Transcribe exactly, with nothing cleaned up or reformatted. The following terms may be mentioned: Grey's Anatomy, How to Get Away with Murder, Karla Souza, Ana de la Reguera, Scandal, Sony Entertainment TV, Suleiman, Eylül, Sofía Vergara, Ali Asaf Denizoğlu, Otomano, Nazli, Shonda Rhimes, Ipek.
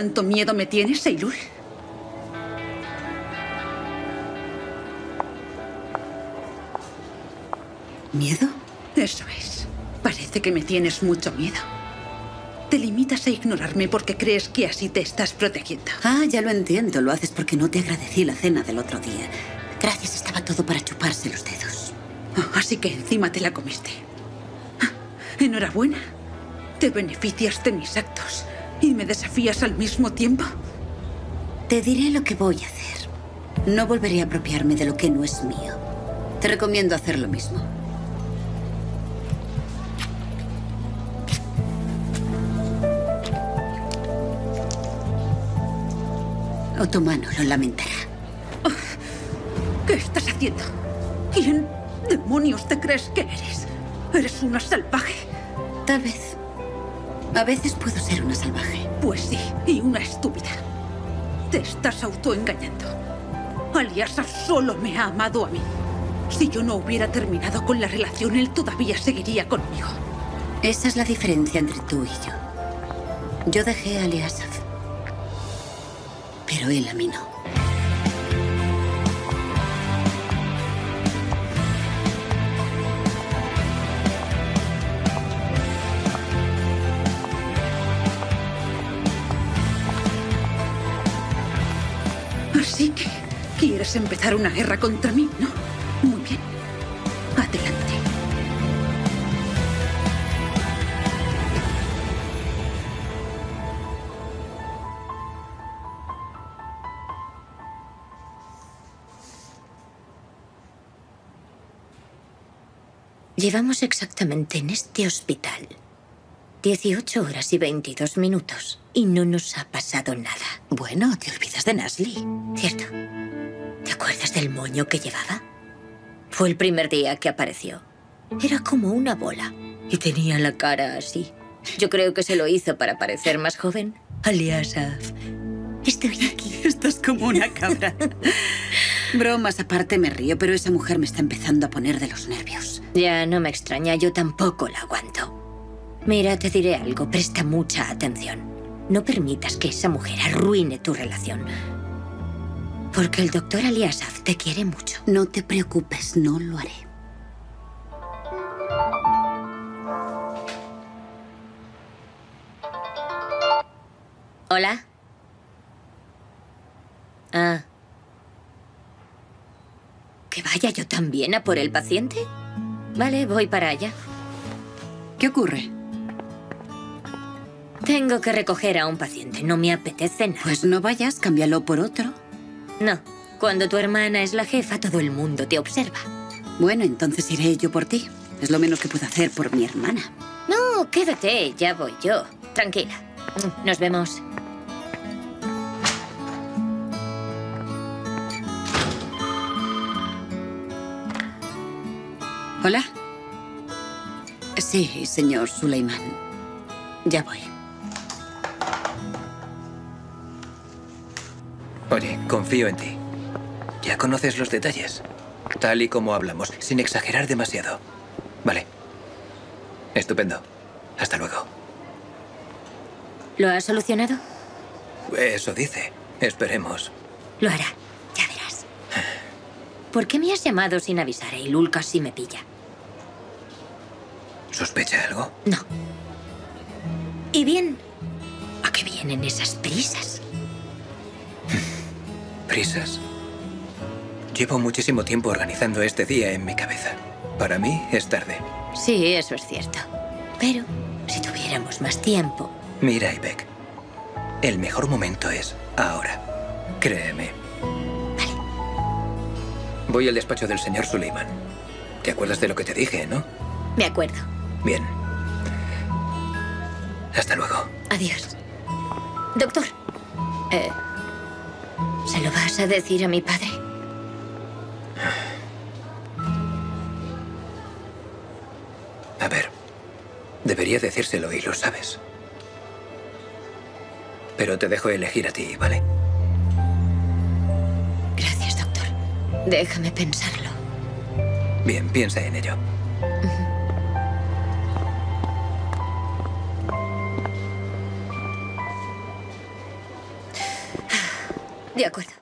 ¿Tanto miedo me tienes, Eylül? ¿Miedo? Eso es. Parece que me tienes mucho miedo. Te limitas a ignorarme porque crees que así te estás protegiendo. Ah, ya lo entiendo. Lo haces porque no te agradecí la cena del otro día. Gracias, estaba todo para chuparse los dedos. Oh, así que encima te la comiste. Ah, enhorabuena. Te beneficias de mis actos y me desafías al mismo tiempo. Te diré lo que voy a hacer. No volveré a apropiarme de lo que no es mío. Te recomiendo hacer lo mismo. Otomano lo lamentará. ¿Qué estás haciendo? ¿Quién demonios te crees que eres? ¿Eres una salvaje? Tal vez. A veces puedo ser una salvaje. Pues sí, y una estúpida. Te estás autoengañando. Ali Asaf solo me ha amado a mí. Si yo no hubiera terminado con la relación, él todavía seguiría conmigo. Esa es la diferencia entre tú y yo. Yo dejé a Ali Asaf, pero él a mí no. Así que quieres empezar una guerra contra mí, ¿no? Muy bien. Adelante. Llevamos exactamente en este hospital dieciocho horas y veintidós minutos y no nos ha pasado nada. Bueno, te olvidas de Nazli. Cierto. ¿Te acuerdas del moño que llevaba? Fue el primer día que apareció. Era como una bola y tenía la cara así. Yo creo que se lo hizo para parecer más joven. Ali Asaf, estoy aquí. Estás como una cabra. Bromas aparte, me río, pero esa mujer me está empezando a poner de los nervios. Ya, no me extraña, yo tampoco la aguanto. Mira, te diré algo, presta mucha atención. No permitas que esa mujer arruine tu relación. Porque el doctor Ali Asaf te quiere mucho. No te preocupes, no lo haré. ¿Hola? Ah... ¿Que vaya yo también a por el paciente? Vale, voy para allá. ¿Qué ocurre? Tengo que recoger a un paciente, no me apetece nada. Pues no vayas, cámbialo por otro. No, cuando tu hermana es la jefa, todo el mundo te observa. Bueno, entonces iré yo por ti. Es lo menos que puedo hacer por mi hermana. No, quédate, ya voy yo. Tranquila. Nos vemos. ¿Hola? Sí, señor Suleiman. Ya voy. Oye, confío en ti. Ya conoces los detalles, tal y como hablamos, sin exagerar demasiado. Vale. Estupendo. Hasta luego. ¿Lo has solucionado? Eso dice. Esperemos. Lo hará. Ya verás. ¿Por qué me has llamado sin avisar? Eylül casi me pilla. ¿Sospecha algo? No. ¿Y bien? ¿A qué vienen esas prisas? ¿Prisas? Llevo muchísimo tiempo organizando este día en mi cabeza. Para mí es tarde. Sí, eso es cierto. Pero si tuviéramos más tiempo... Mira, Ipek, el mejor momento es ahora. Créeme. Vale. Voy al despacho del señor Suleiman. ¿Te acuerdas de lo que te dije, no? Me acuerdo. Bien. Hasta luego. Adiós. Doctor, eh, ¿se lo vas a decir a mi padre? A ver, debería decírselo y lo sabes. Pero te dejo elegir a ti, ¿vale? Gracias, doctor. Déjame pensarlo. Bien, piensa en ello. Uh-huh. De acuerdo.